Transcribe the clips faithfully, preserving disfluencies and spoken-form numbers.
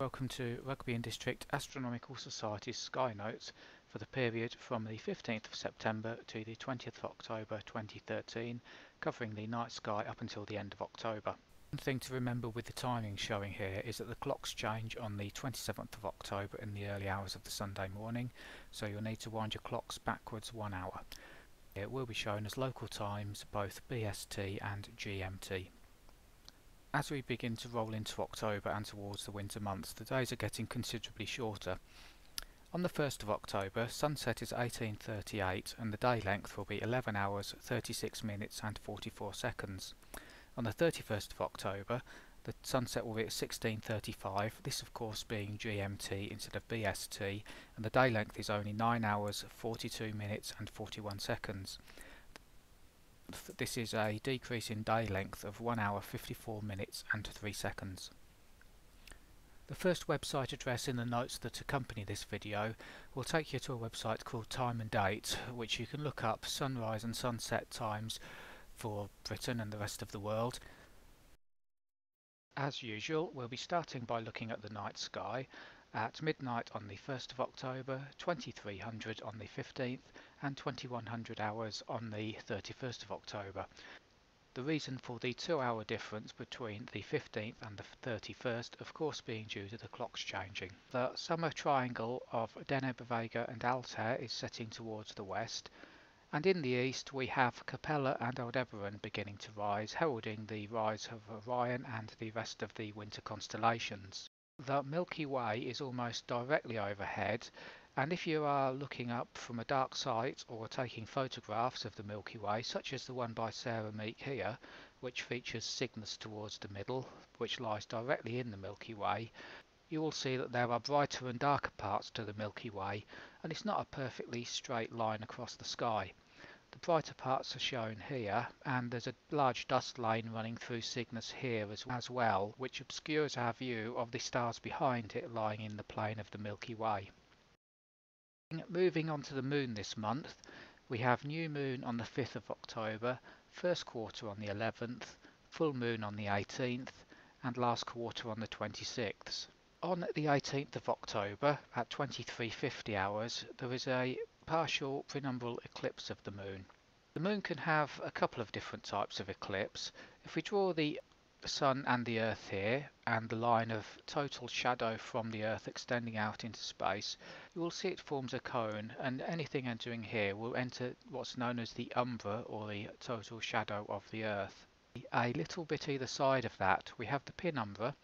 Welcome to Rugby and District Astronomical Society's Sky Notes for the period from the fifteenth of September to the twentieth of October twenty thirteen, covering the night sky up until the end of October. One thing to remember with the timing showing here is that the clocks change on the twenty-seventh of October in the early hours of the Sunday morning, so you'll need to wind your clocks backwards one hour. It will be shown as local times, both B S T and G M T. As we begin to roll into October and towards the winter months, the days are getting considerably shorter. On the first of October, sunset is eighteen thirty-eight and the day length will be eleven hours, thirty-six minutes and forty-four seconds. On the thirty-first of October, the sunset will be at sixteen thirty-five, this of course being G M T instead of B S T, and the day length is only nine hours, forty-two minutes and forty-one seconds. This is a decrease in day length of one hour fifty-four minutes and three seconds. The first website address in the notes that accompany this video will take you to a website called Time and Date, which you can look up sunrise and sunset times for Britain and the rest of the world. As usual, we'll be starting by looking at the night sky at midnight on the first of October, twenty-three hundred on the fifteenth, and twenty-one hundred hours on the thirty-first of October. The reason for the two hour difference between the fifteenth and the thirty-first of course being due to the clocks changing. The summer triangle of Deneb, Vega and Altair is setting towards the west, and in the east we have Capella and Aldebaran beginning to rise, heralding the rise of Orion and the rest of the winter constellations. The Milky Way is almost directly overhead, and if you are looking up from a dark site or taking photographs of the Milky Way, such as the one by Sarah Meek here, which features Cygnus towards the middle, which lies directly in the Milky Way, you will see that there are brighter and darker parts to the Milky Way, and it's not a perfectly straight line across the sky. The brighter parts are shown here, and there's a large dust lane running through Cygnus here as, as well, which obscures our view of the stars behind it lying in the plane of the Milky Way. Moving on to the moon this month, we have new moon on the fifth of October, first quarter on the eleventh, full moon on the eighteenth, and last quarter on the twenty-sixth. On the eighteenth of October at twenty-three fifty hours there is a partial penumbral eclipse of the moon. The moon can have a couple of different types of eclipse. If we draw the Sun and the Earth here, and the line of total shadow from the Earth extending out into space, you will see it forms a cone, and anything entering here will enter what's known as the umbra, or the total shadow of the Earth. A little bit either side of that we have the penumbra,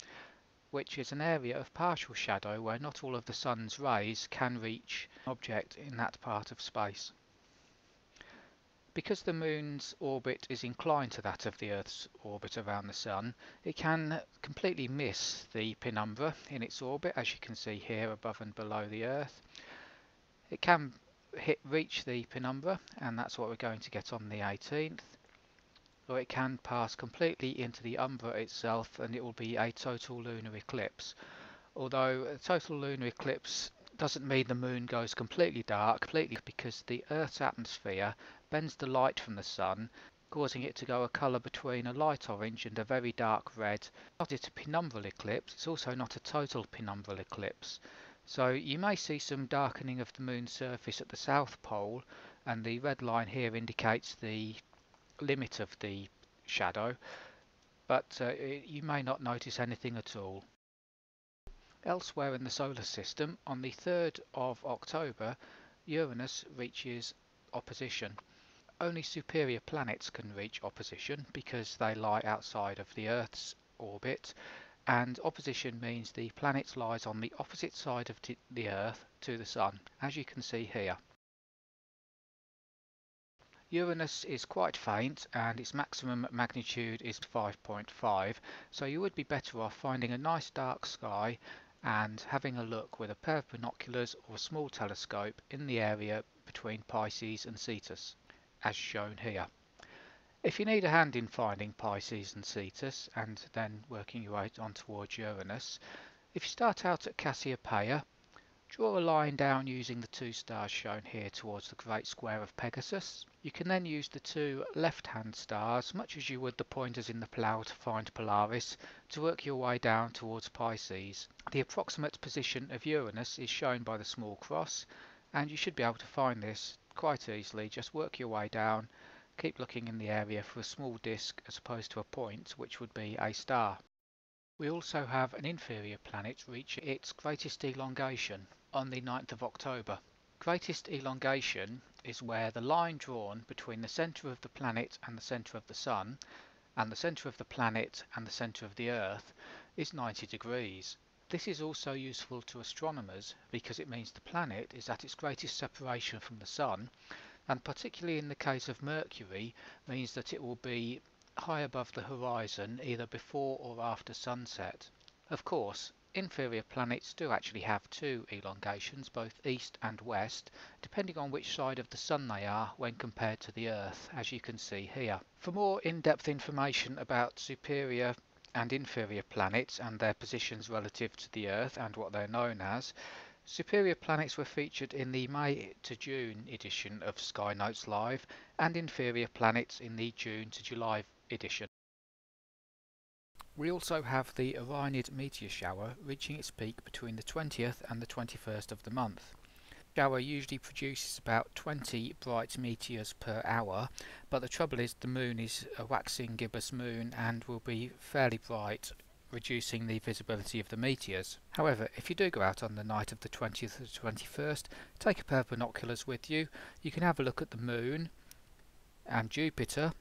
which is an area of partial shadow where not all of the Sun's rays can reach an object in that part of space. Because the moon's orbit is inclined to that of the Earth's orbit around the Sun, it can completely miss the penumbra in its orbit, as you can see here above and below the Earth. It can hit, reach the penumbra, and that's what we're going to get on the eighteenth, or it can pass completely into the umbra itself, and it will be a total lunar eclipse. Although a total lunar eclipse doesn't mean the moon goes completely dark, completely, because the Earth's atmosphere bends the light from the Sun, causing it to go a colour between a light orange and a very dark red. Not it's a penumbral eclipse, it's also not a total penumbral eclipse. So you may see some darkening of the moon's surface at the South Pole, and the red line here indicates the limit of the shadow, but uh, you may not notice anything at all. Elsewhere in the solar system, on the third of October, Uranus reaches opposition. Only superior planets can reach opposition because they lie outside of the Earth's orbit, and opposition means the planet lies on the opposite side of the Earth to the Sun, as you can see here. Uranus is quite faint and its maximum magnitude is five point five, so you would be better off finding a nice dark sky and having a look with a pair of binoculars or small telescope in the area between Pisces and Cetus, as shown here. If you need a hand in finding Pisces and Cetus, and then working your way on towards Uranus, if you start out at Cassiopeia, Draw a line down using the two stars shown here towards the great square of Pegasus. You can then use the two left-hand stars, much as you would the pointers in the plough to find Polaris, to work your way down towards Pisces. The approximate position of Uranus is shown by the small cross, and you should be able to find this quite easily. Just work your way down, keep looking in the area for a small disk as opposed to a point, which would be a star. We also have an inferior planet reaching its greatest elongation on the ninth of October. Greatest elongation is where the line drawn between the centre of the planet and the centre of the Sun, and the centre of the planet and the centre of the Earth, is ninety degrees. This is also useful to astronomers because it means the planet is at its greatest separation from the Sun, and particularly in the case of Mercury, means that it will be high above the horizon either before or after sunset. Of course, inferior planets do actually have two elongations, both east and west, depending on which side of the Sun they are when compared to the Earth, as you can see here. For more in-depth information about superior and inferior planets and their positions relative to the Earth and what they're known as, superior planets were featured in the May to June edition of Sky Notes Live, and inferior planets in the June to July edition. We also have the Orionid meteor shower reaching its peak between the twentieth and the twenty-first of the month. The shower usually produces about twenty bright meteors per hour, but the trouble is the moon is a waxing gibbous moon and will be fairly bright, reducing the visibility of the meteors. However, if you do go out on the night of the twentieth to the twenty-first, take a pair of binoculars with you. You can have a look at the moon and Jupiter,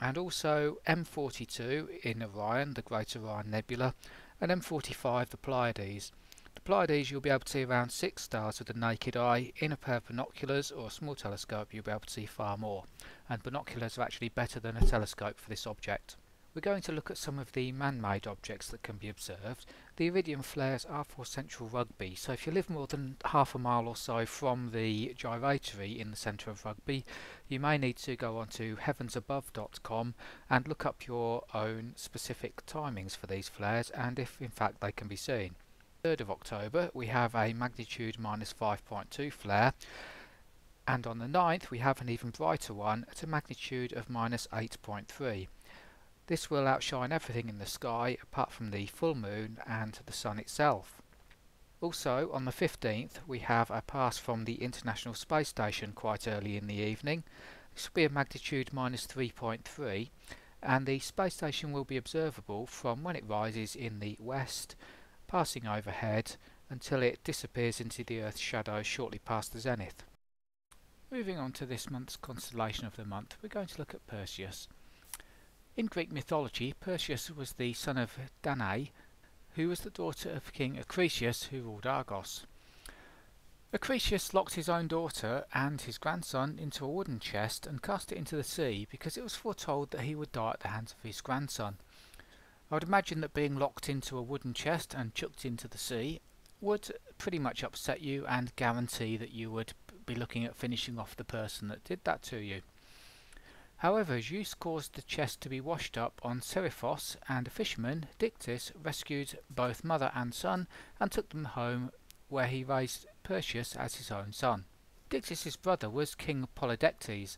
and also M forty-two in Orion, the Great Orion Nebula, and M forty-five, the Pleiades. The Pleiades, you'll be able to see around six stars with the naked eye. In a pair of binoculars or a small telescope, you'll be able to see far more, and binoculars are actually better than a telescope for this object. We're going to look at some of the man-made objects that can be observed. The Iridium flares are for central Rugby, so if you live more than half a mile or so from the gyratory in the centre of Rugby, you may need to go on to heavens above dot com and look up your own specific timings for these flares and if in fact they can be seen. third of October we have a magnitude minus five point two flare, and on the ninth we have an even brighter one at a magnitude of minus eight point three. This will outshine everything in the sky apart from the full moon and the Sun itself. Also on the fifteenth we have a pass from the International Space Station quite early in the evening. This will be a magnitude minus three point three, and the space station will be observable from when it rises in the west, passing overhead until it disappears into the Earth's shadow shortly past the zenith. Moving on to this month's constellation of the month, we're going to look at Perseus. In Greek mythology, Perseus was the son of Danae, who was the daughter of King Acrisius, who ruled Argos. Acrisius locked his own daughter and his grandson into a wooden chest and cast it into the sea because it was foretold that he would die at the hands of his grandson. I would imagine that being locked into a wooden chest and chucked into the sea would pretty much upset you and guarantee that you would be looking at finishing off the person that did that to you. However, Zeus caused the chest to be washed up on Seriphos, and a fisherman, Dictys, rescued both mother and son and took them home, where he raised Perseus as his own son. Dictys' brother was King Polydectes.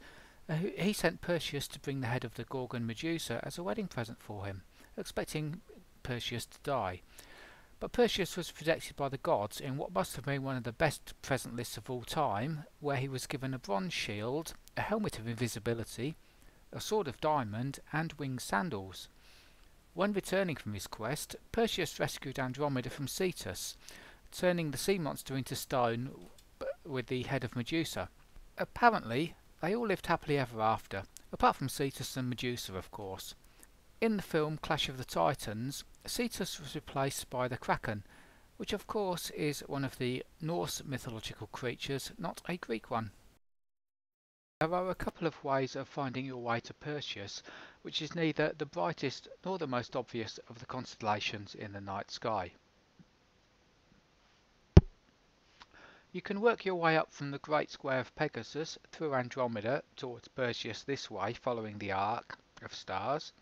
He sent Perseus to bring the head of the Gorgon Medusa as a wedding present for him, expecting Perseus to die. But Perseus was protected by the gods in what must have been one of the best present lists of all time, where he was given a bronze shield, a helmet of invisibility, a sword of diamond, and winged sandals. When returning from his quest, Perseus rescued Andromeda from Cetus, turning the sea monster into stone with the head of Medusa. Apparently, they all lived happily ever after, apart from Cetus and Medusa, of course. In the film Clash of the Titans, Cetus was replaced by the Kraken, which of course is one of the Norse mythological creatures, not a Greek one. There are a couple of ways of finding your way to Perseus, which is neither the brightest nor the most obvious of the constellations in the night sky. You can work your way up from the Great Square of Pegasus through Andromeda towards Perseus this way, following the arc of stars,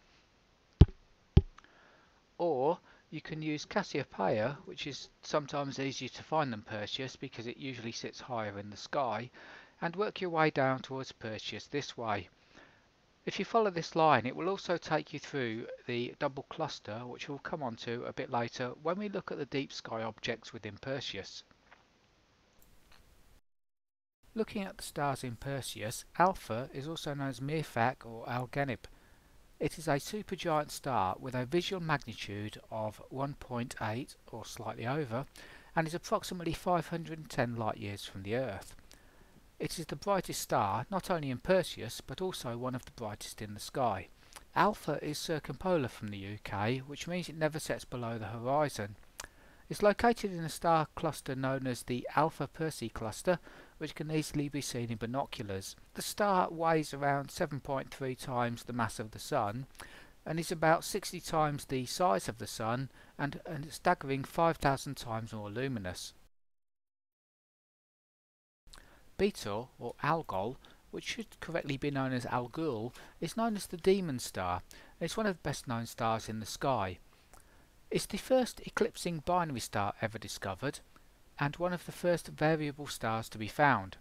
or You can use Cassiopeia, which is sometimes easier to find than Perseus because it usually sits higher in the sky, and work your way down towards Perseus this way. If you follow this line, it will also take you through the double cluster, which we'll come on to a bit later when we look at the deep sky objects within Perseus. Looking at the stars in Perseus, Alpha is also known as Mirfak or Algenib. It is a supergiant star with a visual magnitude of one point eight or slightly over, and is approximately five hundred and ten light years from the Earth. It is the brightest star, not only in Perseus, but also one of the brightest in the sky. Alpha is circumpolar from the U K, which means it never sets below the horizon. It's located in a star cluster known as the Alpha Persei cluster, which can easily be seen in binoculars. The star weighs around seven point three times the mass of the Sun, and is about sixty times the size of the Sun, and a staggering five thousand times more luminous. Betel, or Algol, which should correctly be known as Algol, is known as the Demon Star, and it's one of the best known stars in the sky. It's the first eclipsing binary star ever discovered, and one of the first variable stars to be found.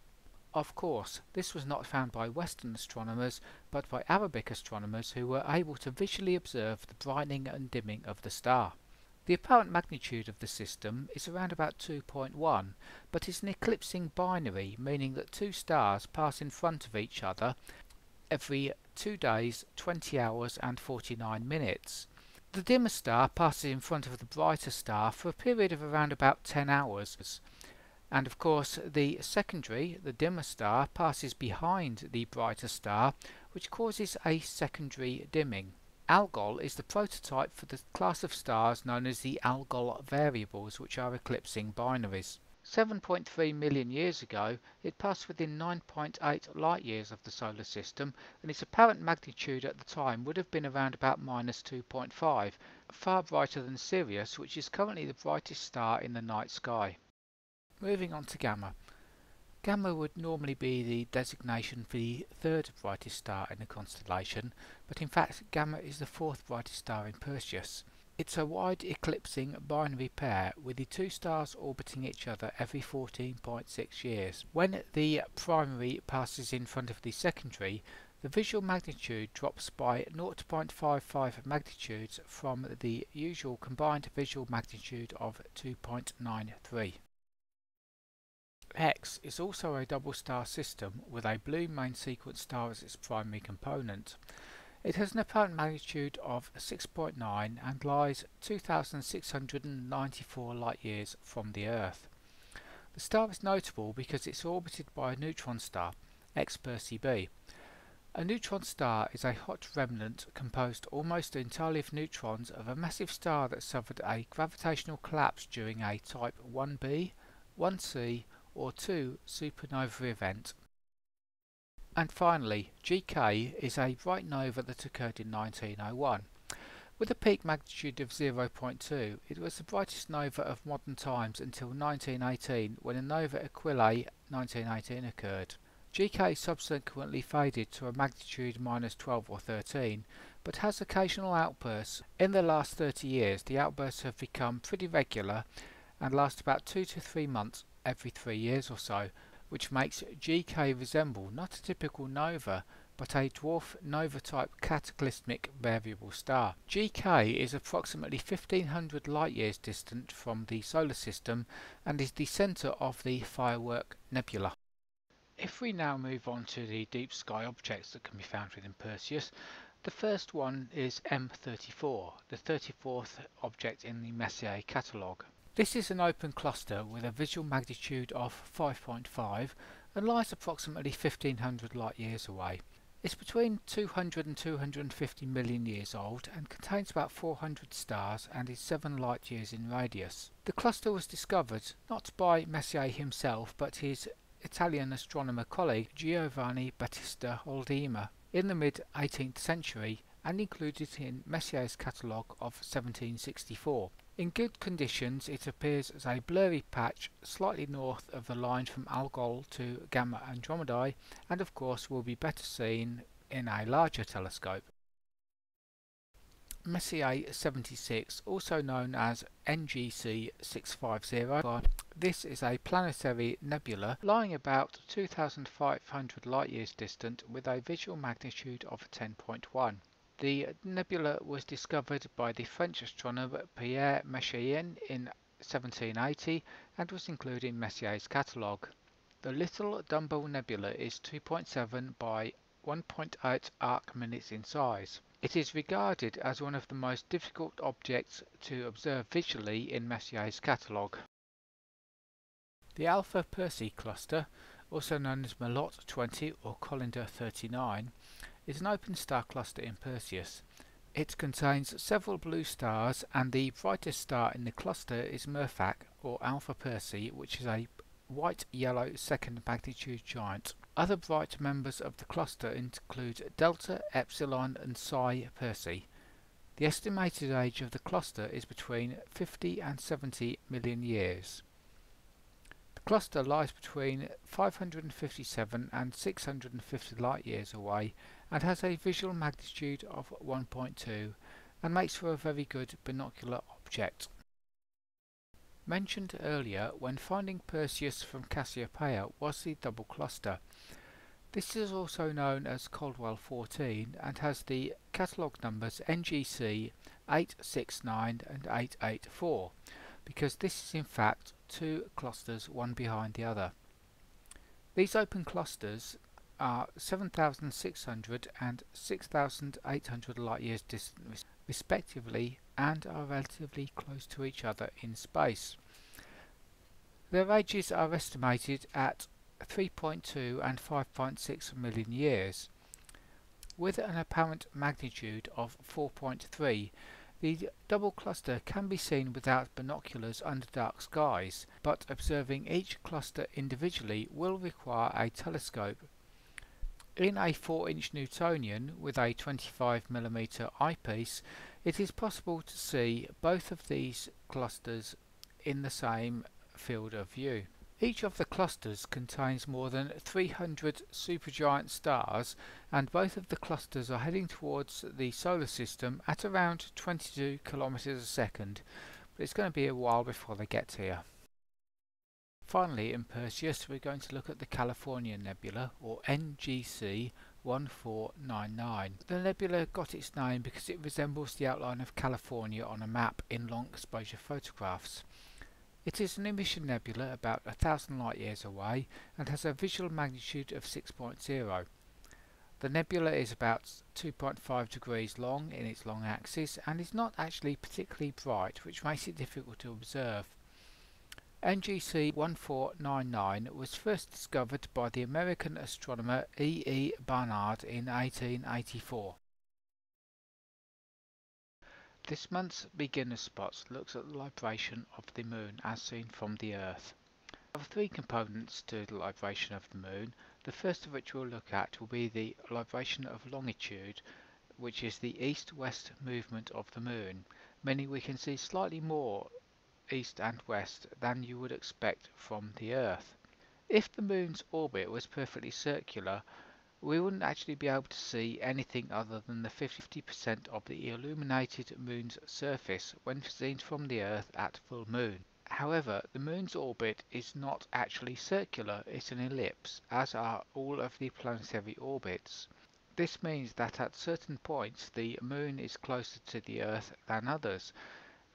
Of course, this was not found by Western astronomers, but by Arabic astronomers who were able to visually observe the brightening and dimming of the star. The apparent magnitude of the system is around about two point one, but it's an eclipsing binary, meaning that two stars pass in front of each other every two days, twenty hours and forty-nine minutes. The dimmer star passes in front of the brighter star for a period of around about ten hours. And of course the secondary, the dimmer star, passes behind the brighter star, which causes a secondary dimming. Algol is the prototype for the class of stars known as the Algol variables, which are eclipsing binaries. seven point three million years ago, it passed within nine point eight light years of the solar system, and its apparent magnitude at the time would have been around about minus two point five, far brighter than Sirius, which is currently the brightest star in the night sky. Moving on to Gamma. Gamma would normally be the designation for the third brightest star in the constellation, but in fact Gamma is the fourth brightest star in Perseus. It's a wide eclipsing binary pair with the two stars orbiting each other every fourteen point six years. When the primary passes in front of the secondary, the visual magnitude drops by zero point five five magnitudes from the usual combined visual magnitude of two point nine three. X is also a double star system with a blue main sequence star as its primary component. It has an apparent magnitude of six point nine and lies two thousand six hundred ninety-four light years from the Earth. The star is notable because it's orbited by a neutron star, X Persei b. A neutron star is a hot remnant composed almost entirely of neutrons of a massive star that suffered a gravitational collapse during a type one b, one c, or two supernova event. And finally, G K is a bright nova that occurred in nineteen oh one. With a peak magnitude of zero point two, it was the brightest nova of modern times until nineteen eighteen, when a nova Aquilae nineteen eighteen occurred. G K subsequently faded to a magnitude minus twelve or thirteen, but has occasional outbursts. In the last thirty years, the outbursts have become pretty regular and last about two to three months every three years or so, which makes G K resemble not a typical nova, but a dwarf nova-type cataclysmic variable star. G K is approximately fifteen hundred light-years distant from the solar system and is the centre of the Firework Nebula. If we now move on to the deep sky objects that can be found within Perseus, the first one is M thirty-four, the thirty-fourth object in the Messier catalogue. This is an open cluster with a visual magnitude of five point five and lies approximately fifteen hundred light years away. It's between two hundred and two hundred fifty million years old and contains about four hundred stars and is seven light years in radius. The cluster was discovered not by Messier himself but his Italian astronomer colleague Giovanni Battista Holdima in the mid eighteenth century and included in Messier's catalogue of seventeen sixty-four. In good conditions, it appears as a blurry patch slightly north of the line from Algol to Gamma Andromedae, and of course will be better seen in a larger telescope. Messier seventy-six, also known as N G C six five zero. This is a planetary nebula lying about two thousand five hundred light-years distant with a visual magnitude of ten point one. The nebula was discovered by the French astronomer Pierre Messiaen in seventeen eighty and was included in Messier's catalogue. The Little Dumbbell Nebula is two point seven by one point eight arc minutes in size. It is regarded as one of the most difficult objects to observe visually in Messier's catalogue. The Alpha Persei cluster, also known as Melotte twenty or Colander thirty-nine, is an open star cluster in Perseus. It contains several blue stars, and the brightest star in the cluster is Mirfak or Alpha Persei, which is a white-yellow second magnitude giant. Other bright members of the cluster include Delta, Epsilon and Psi Persei. The estimated age of the cluster is between fifty and seventy million years. The cluster lies between five hundred fifty-seven and six hundred fifty light years away and has a visual magnitude of one point two and makes for a very good binocular object. Mentioned earlier, when finding Perseus from Cassiopeia, was the double cluster. This is also known as Caldwell fourteen and has the catalogue numbers N G C eight six nine and eight eight four, because this is in fact two clusters, one behind the other. These open clusters are seven thousand six hundred and six thousand eight hundred light years distant respectively, and are relatively close to each other in space. Their ages are estimated at three point two and five point six million years. With an apparent magnitude of four point three, the double cluster can be seen without binoculars under dark skies, but observing each cluster individually will require a telescope. In a four inch Newtonian with a twenty-five millimeter eyepiece, it is possible to see both of these clusters in the same field of view. Each of the clusters contains more than three hundred supergiant stars, and both of the clusters are heading towards the solar system at around twenty-two kilometers a second, but it's going to be a while before they get here. Finally, in Perseus, we're going to look at the California Nebula, or N G C one four nine nine. The nebula got its name because it resembles the outline of California on a map in long exposure photographs. It is an emission nebula about a thousand light years away and has a visual magnitude of six point zero. The nebula is about two point five degrees long in its long axis and is not actually particularly bright, which makes it difficult to observe. N G C one four nine nine was first discovered by the American astronomer E. E. Barnard in eighteen eighty-four. This month's Beginner Spots looks at the libration of the Moon as seen from the Earth. There are three components to the libration of the Moon. The first of which we'll look at will be the libration of longitude, which is the east-west movement of the Moon, meaning we can see slightly more east and west than you would expect from the Earth. If the Moon's orbit was perfectly circular, we wouldn't actually be able to see anything other than the fifty percent of the illuminated Moon's surface when seen from the Earth at full moon. However, the Moon's orbit is not actually circular, it's an ellipse, as are all of the planetary orbits. This means that at certain points the Moon is closer to the Earth than others,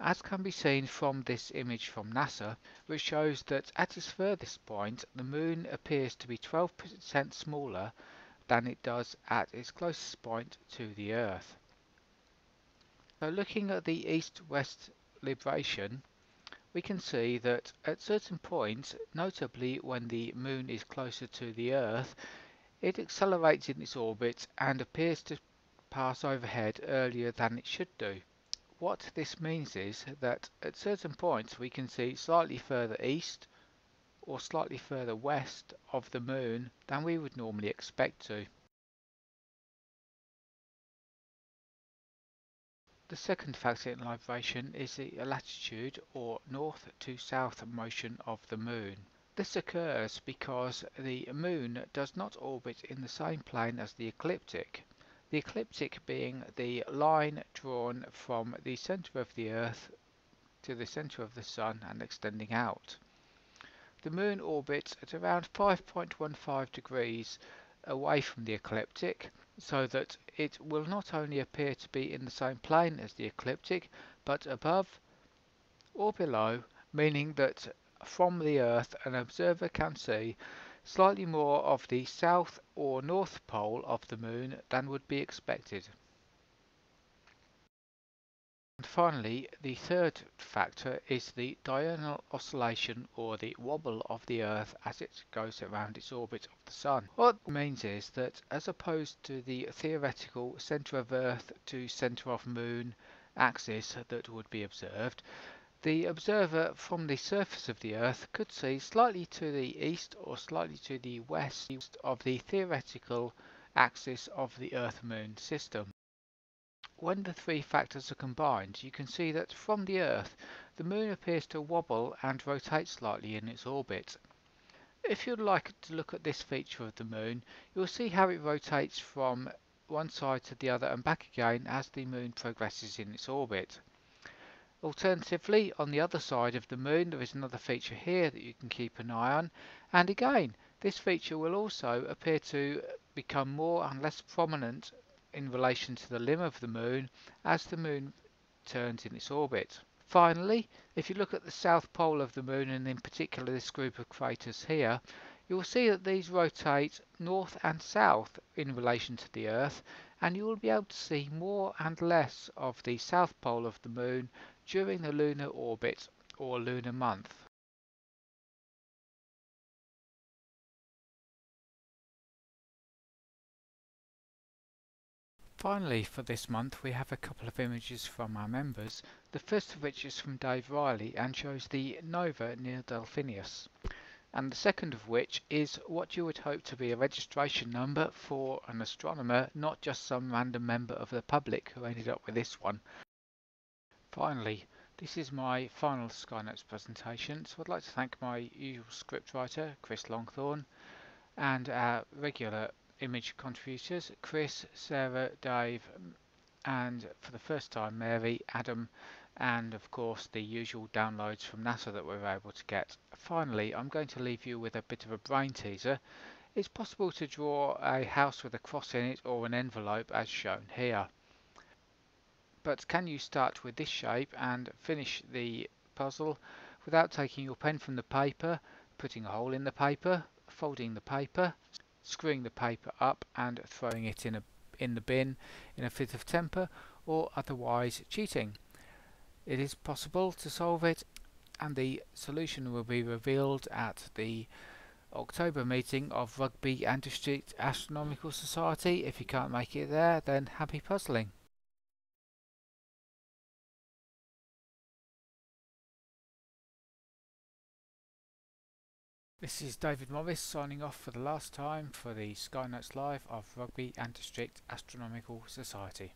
as can be seen from this image from NASA, which shows that at its furthest point the Moon appears to be twelve percent smaller than it does at its closest point to the Earth. So looking at the east-west libration, we can see that at certain points, notably when the Moon is closer to the Earth, it accelerates in its orbit and appears to pass overhead earlier than it should do. What this means is that at certain points we can see slightly further east or slightly further west of the Moon than we would normally expect to. The second factor in libration is the latitude or north to south motion of the Moon. This occurs because the Moon does not orbit in the same plane as the ecliptic. the ecliptic being the line drawn from the centre of the Earth to the centre of the Sun and extending out. The Moon orbits at around five point one five degrees away from the ecliptic, so that it will not only appear to be in the same plane as the ecliptic, but above or below, meaning that from the Earth an observer can see slightly more of the south or north pole of the Moon than would be expected. And finally, the third factor is the diurnal oscillation, or the wobble of the Earth as it goes around its orbit of the Sun. What it means is that, as opposed to the theoretical centre of Earth to centre of Moon axis that would be observed, the observer from the surface of the Earth could see slightly to the east or slightly to the west of the theoretical axis of the Earth-Moon system. When the three factors are combined, you can see that from the Earth, the Moon appears to wobble and rotate slightly in its orbit. If you'd like to look at this feature of the Moon, you'll see how it rotates from one side to the other and back again as the Moon progresses in its orbit. Alternatively, on the other side of the Moon there is another feature here that you can keep an eye on, and again this feature will also appear to become more and less prominent in relation to the limb of the Moon as the Moon turns in its orbit. Finally, if you look at the south pole of the Moon, and in particular this group of craters here, you will see that these rotate north and south in relation to the Earth, and you will be able to see more and less of the south pole of the Moon during the lunar orbit or lunar month. Finally, for this month we have a couple of images from our members, the first of which is from Dave Riley and shows the nova near Delphinius, and the second of which is what you would hope to be a registration number for an astronomer, not just some random member of the public who ended up with this one. Finally, this is my final Skynotes presentation, so I'd like to thank my usual scriptwriter, Chris Longthorne, and our regular image contributors, Chris, Sarah, Dave, and for the first time Mary, Adam, and of course the usual downloads from NASA that we were able to get. Finally, I'm going to leave you with a bit of a brain teaser. It's possible to draw a house with a cross in it or an envelope as shown here. But can you start with this shape and finish the puzzle without taking your pen from the paper, putting a hole in the paper, folding the paper, screwing the paper up and throwing it in, a, in the bin in a fit of temper, or otherwise cheating? It is possible to solve it, and the solution will be revealed at the October meeting of Rugby and District Astronomical Society. If you can't make it there, then happy puzzling. This is David Morris signing off for the last time for the Skynotes Live of Rugby and District Astronomical Society.